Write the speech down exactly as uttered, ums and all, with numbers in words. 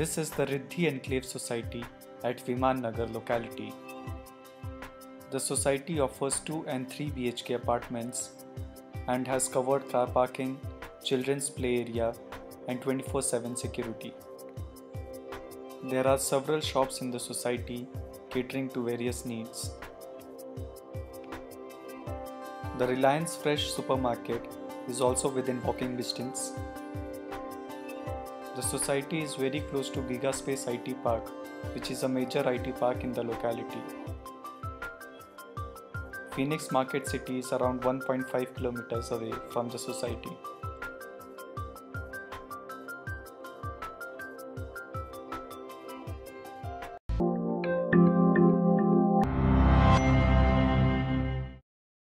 This is the Riddhi Enclave Society at Viman Nagar locality. The society offers two and three B H K apartments and has covered car parking, children's play area and twenty-four seven security. There are several shops in the society catering to various needs. The Reliance Fresh supermarket is also within walking distance. The society is very close to Giga Space I T Park, which is a major I T park in the locality. Phoenix Market City is around one point five kilometers away from the society.